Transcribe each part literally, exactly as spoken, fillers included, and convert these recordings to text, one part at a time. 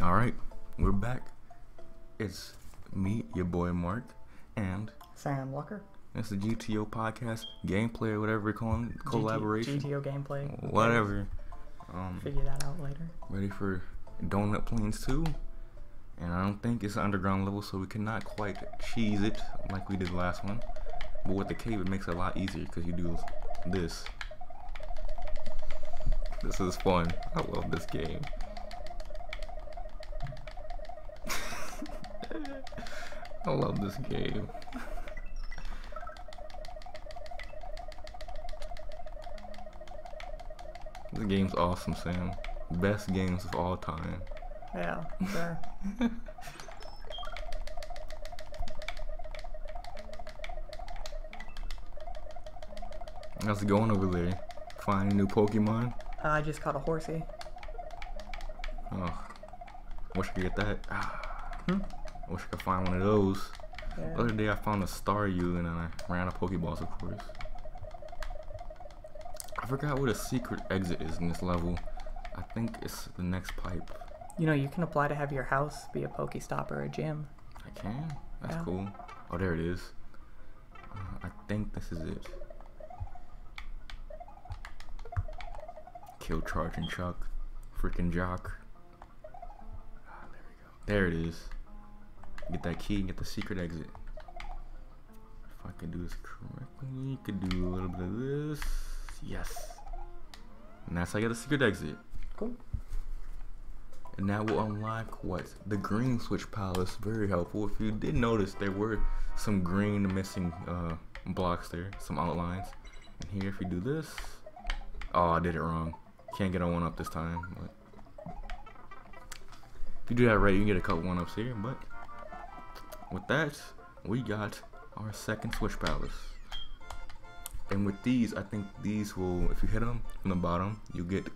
Alright, we're back. It's me, your boy Mark, and Sam Walker. It's the G T O podcast, gameplay, or whatever we're calling it, collaboration. G T O gameplay. Whatever. Um, Figure that out later. Ready for Donut Plains two. And I don't think it's an underground level, so we cannot quite cheese it like we did the last one. But with the cape, it makes it a lot easier because you do this. This is fun. I love this game. I love this game. This game's awesome, Sam. Best games of all time. Yeah, sure. How's it going over there? Find a new Pokemon? Uh, I just caught a horsey. Oh, wish I could get that. Hmm? I wish I could find one of those. Yeah. The other day I found a Staryu and then I ran out of Pokeballs, of course. I forgot what a secret exit is in this level. I think it's the next pipe. You know, you can apply to have your house be a Pokestop or a gym. I can? That's yeah. Cool. Oh, there it is. Uh, I think this is it. Kill Charge and Chuck. Freaking Jock. Ah, there we go. There it is. Get that key and get the secret exit. If I can do this correctly, you could do a little bit of this. Yes. And that's how I get the secret exit. Cool. And now we'll unlock what? The green Switch Palace. Very helpful. If you did notice, there were some green missing uh, blocks there, some outlines. And here, if you do this, oh, I did it wrong. Can't get a one up this time. But if you do that right, you can get a couple one ups here. But with that, we got our second Switch Palace. And with these, I think these will, if you hit them from the bottom, you get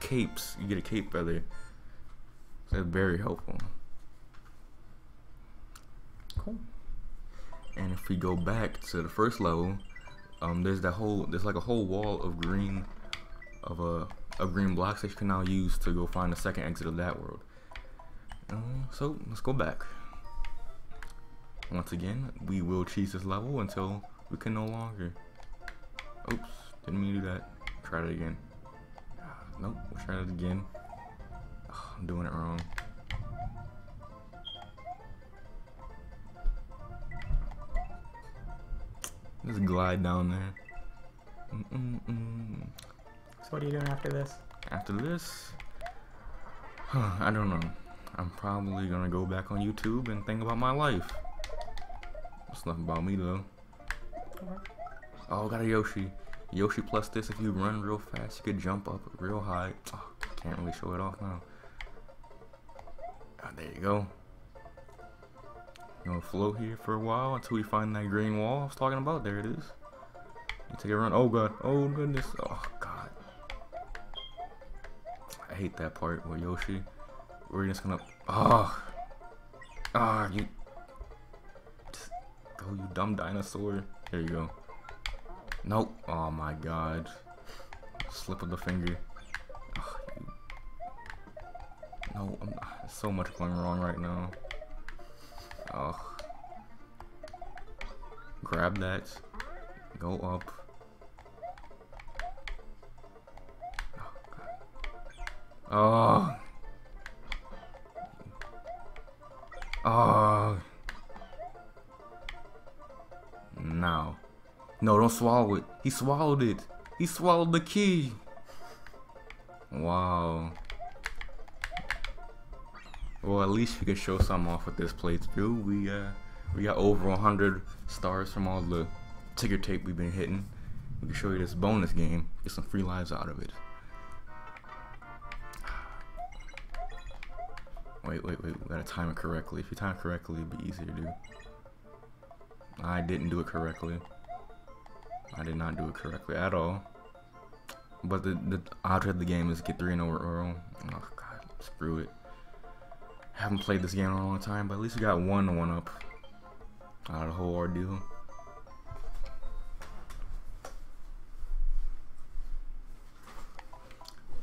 capes. You get a cape feather. That's very helpful. Cool. And if we go back to the first level, um, there's that whole, there's like a whole wall of green, of a, of green blocks that you can now use to go find the second exit of that world. Um, so let's go back. Once again, we will cheese this level until we can no longer. Oops, didn't mean to do that. Try it again. Nope, we'll try it again. Oh, I'm doing it wrong. Just glide down there. Mm -mm -mm. So what are you doing after this? After this? Huh, I don't know. I'm probably gonna go back on YouTube and think about my life. It's nothing about me though. Oh, got a Yoshi. Yoshi plus this. If you run real fast, you could jump up real high. Oh, can't really show it off now. Oh, there you go. Gonna float here for a while until we find that green wall I was talking about. There it is. You take a run. Oh god. Oh goodness. Oh god. I hate that part with Yoshi. We're just gonna. Oh. Ah, oh, you. Oh, you dumb dinosaur. There you go. Nope. Oh my god. Slip of the finger. Oh, no, I'm not. So much going wrong right now. Oh. Grab that. Go up. Oh, god. Oh. Oh. Now. No, don't swallow it. He swallowed it. He swallowed the key. Wow. Well, at least we can show some off with this playthrough. We uh, we got over one hundred stars from all the ticker tape we've been hitting. We can show you this bonus game. Get some free lives out of it. Wait, wait, wait. We gotta time it correctly. If you time it correctly, it'd be easier to do. I didn't do it correctly. I did not do it correctly at all. But the, the object of the game is get three in a row. Oh god, screw it. I haven't played this game in a long time, but at least we got one one up out of the whole ordeal.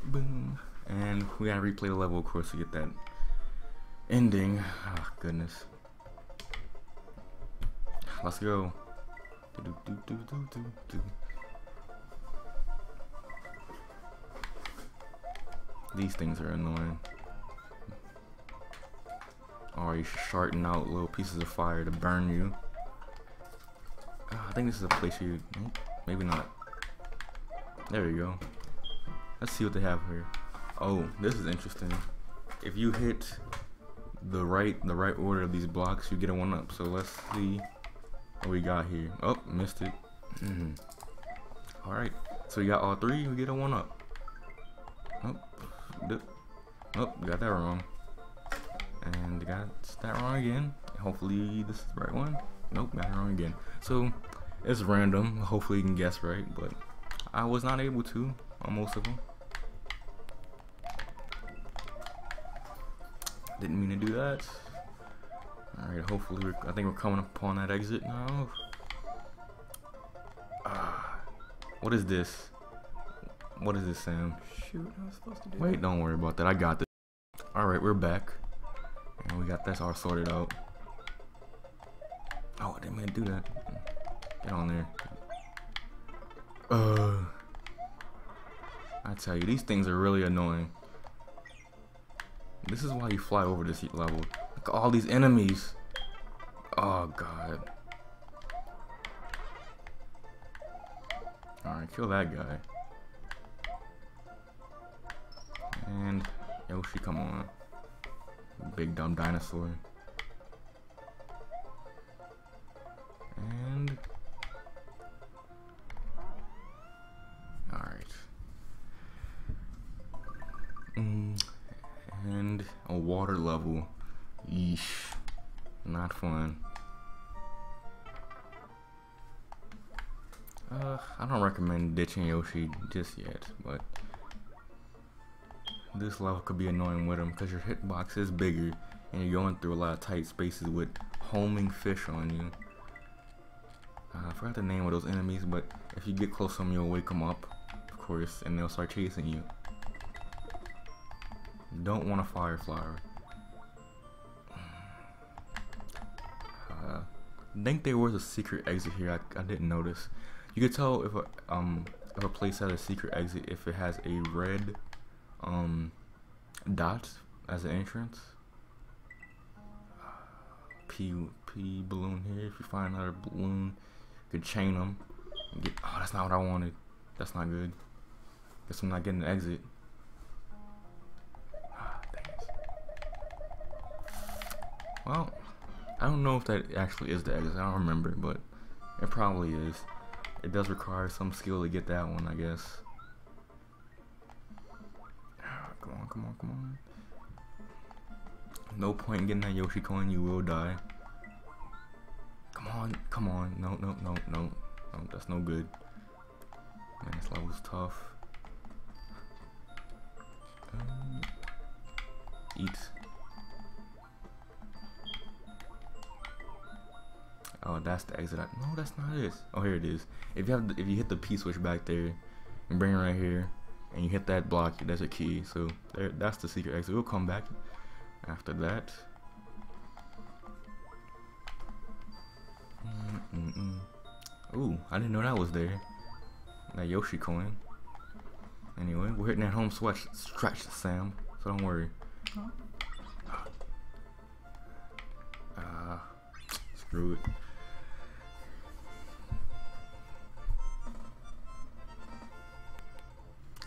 Boom. And we gotta replay the level, of course, to get that ending. Oh, goodness. Let's go. Do, do, do, do, do, do. These things are annoying. Already sharting out little pieces of fire to burn you. Oh, I think this is a place you... Maybe not. There we go. Let's see what they have here. Oh, this is interesting. If you hit the right the right order of these blocks, you get a one up. So let's see what we got here. Oh, missed it. All right. So you got all three. We get a one up. Oh, oh, got that wrong. And got that wrong again. Hopefully this is the right one. Nope, got it wrong again. So it's random. Hopefully you can guess right, but I was not able to on most of them. Didn't mean to do that. All right, hopefully we're, I think we're coming upon that exit now. Ah, what is this? What is this, Sam? Shoot, I was supposed to do. Wait, that. Don't worry about that. I got this. All right, we're back, and we got this all sorted out. Oh, I didn't mean to do that. Get on there. Uh, I tell you, these things are really annoying. This is why you fly over this level. Look at all these enemies. Oh, God. Alright, kill that guy. And Yoshi, come on. Big dumb dinosaur. And... Alright. Mm. And a water level. Yeesh. Not fun. Uh, I don't recommend ditching Yoshi just yet, but this level could be annoying with him because your hitbox is bigger and you're going through a lot of tight spaces with homing fish on you. Uh, I forgot the name of those enemies, but if you get close to them, you'll wake them up, of course, and they'll start chasing you. Don't want a fire flower. Uh, I think there was a secret exit here. I, I didn't notice. You could tell if a um if a place has a secret exit if it has a red um dot as an entrance. P P balloon here. If you find another balloon, you could chain them. And get, oh, that's not what I wanted. That's not good. Guess I'm not getting an exit. Well, I don't know if that actually is the exit. I don't remember, but it probably is. It does require some skill to get that one, I guess. Come on, come on, come on. No point in getting that Yoshi coin. You will die. Come on, come on. No, no, no, no. No, that's no good. Man, this level's tough. Um, eat. Oh, that's the exit. I, no, that's not it. Oh, here it is. If you have, the, if you hit the P switch back there, and bring it right here, and you hit that block, that's a key. So there, that's the secret exit. We'll come back after that. Mm -mm -mm. Ooh, I didn't know that was there. That Yoshi coin. Anyway, we're hitting that home stretch, stretch Sam. So don't worry. Uh, screw it.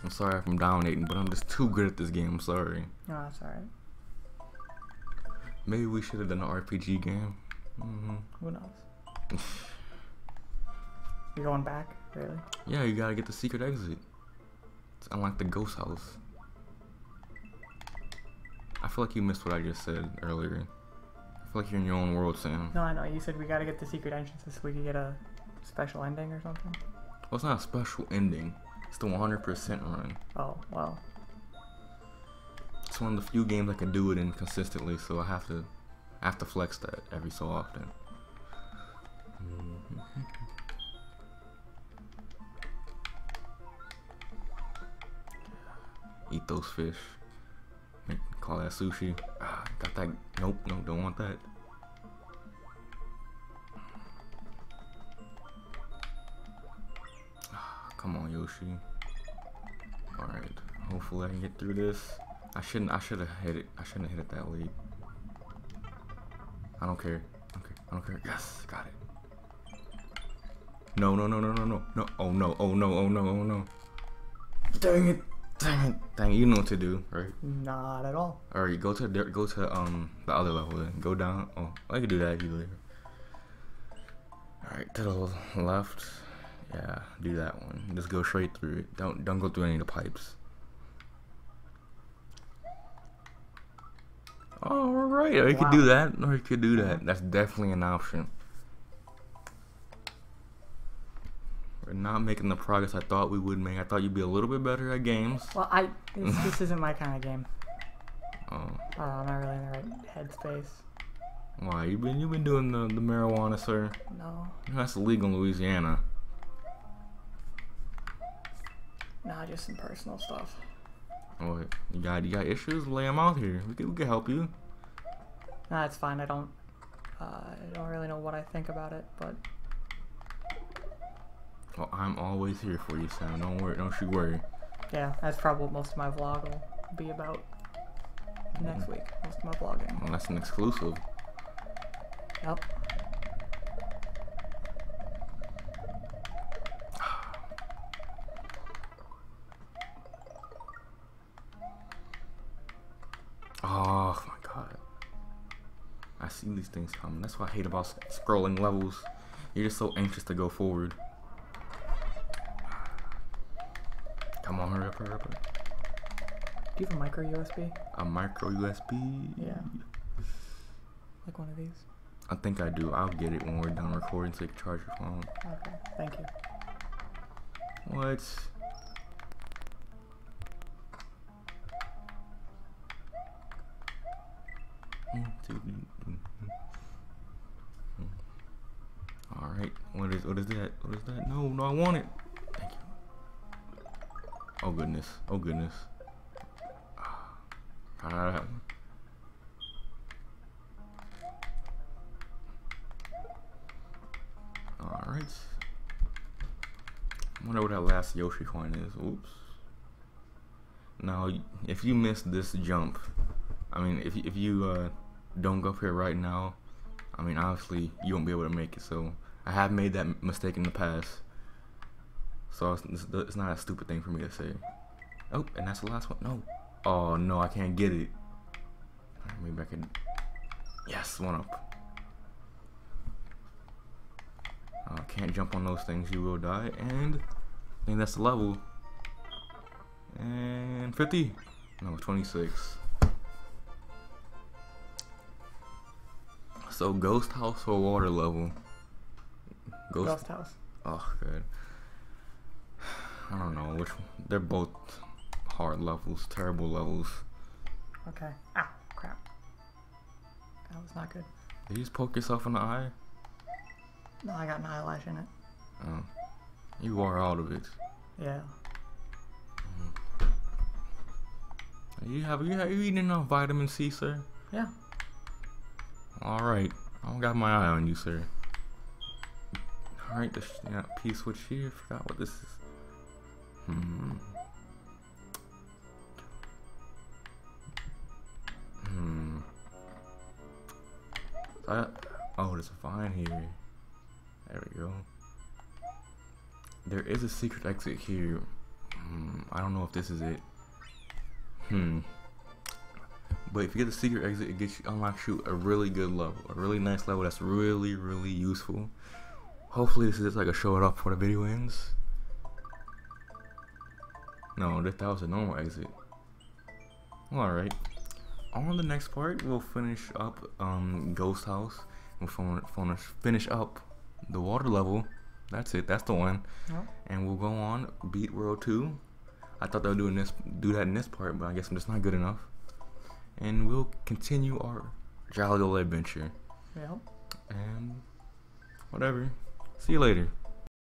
I'm sorry if I'm dominating, but I'm just too good at this game. I'm sorry. No, it's alright. Maybe we should have done an R P G game. Mm-hmm. Who knows? You're going back, really? Yeah, you gotta get the secret exit. It's unlike the ghost house. I feel like you missed what I just said earlier. I feel like you're in your own world, Sam. No, I know. You said we gotta get the secret entrance so we could get a special ending or something. Well, it's not a special ending. It's the one hundred percent run. Oh, wow. It's one of the few games I can do it in consistently, so I have to, I have to flex that every so often. Mm-hmm. Eat those fish. Call that sushi. Ah, Got that. Nope, no, don't want that. Come on, Yoshi. Alright, hopefully I can get through this. I shouldn't, I should have hit it. I shouldn't have hit it that late. I don't care. Okay, I don't care. Yes, got it. No, no, no, no, no, no, no. Oh no, oh no, oh no, oh no. Dang it, dang it, dang it. You know what to do, right? Not at all. Alright, go to go to um the other level then. Go down. Oh, I can do that if you later. Alright, to the left. Yeah, do that one. Just go straight through it. Don't don't go through any of the pipes. Alright, or you wow. could do that, or you could do that. That's definitely an option. We're not making the progress I thought we would make. I thought you'd be a little bit better at games. Well, I this, this isn't my kind of game. Oh. Uh, I'm not really in the right headspace. Why? You've been, you've been doing the, the marijuana, sir? No. That's illegal in Louisiana. Nah, just some personal stuff. What? You got, you got issues? Lay them out here. We can, we can help you. Nah, it's fine. I don't, uh, I don't really know what I think about it, but... Well, I'm always here for you, Sam. Don't worry. Don't you worry. Yeah, that's probably what most of my vlog will be about next week. Most of my vlogging. Well, that's an exclusive. Yep. Oh my god. I see these things coming. That's what I hate about scrolling levels. You're just so anxious to go forward. Come on, hurry up, hurry up. Do you have a micro U S B? A micro U S B? Yeah. Like one of these? I think I do. I'll get it when we're done recording so you can charge your phone. Okay, thank you. What? Alright, what is what is that? What is that? No, no, I want it. Thank you. Oh goodness. Oh goodness. Got out of that one. Alright. I wonder what that last Yoshi coin is. Oops. Now if you miss this jump, I mean if if you uh don't go up here right now, I mean obviously you won't be able to make it. So I have made that mistake in the past, so it's, it's not a stupid thing for me to say. Oh, and that's the last one. No, oh no, I can't get it. Maybe I can. Yes, one up. I uh, can't jump on those things, you will die. And I think that's the level. And fifty, no, twenty-six. So ghost house or water level? Ghost, ghost house. Oh, good. I don't know which one. They're both hard levels, terrible levels. Okay. Ow, crap. That was not good. Did you just poke yourself in the eye? No, I got an eyelash in it. Oh. You wore out of it. Yeah. Mm-hmm. You have you have you eaten enough vitamin C, sir? Yeah. Alright, I got my eye on you, sir. Alright, this yeah, P switch here. Forgot what this is. Hmm. Hmm. I, oh, there's a vine here. There we go. There is a secret exit here. Hmm. I don't know if this is it. Hmm. But if you get the secret exit, it gets you, unlocks you a really good level, a really nice level that's really, really useful. Hopefully this is just like a show it off before the video ends. No, that, that was a normal exit. Alright. On the next part, we'll finish up um, Ghost House. We'll finish up the water level. That's it, that's the one. Yep. And we'll go on Beat World two. I thought they were doing this, do that in this part, but I guess I'm just not good enough. And we'll continue our jolly old adventure. Yep. And whatever. See you later.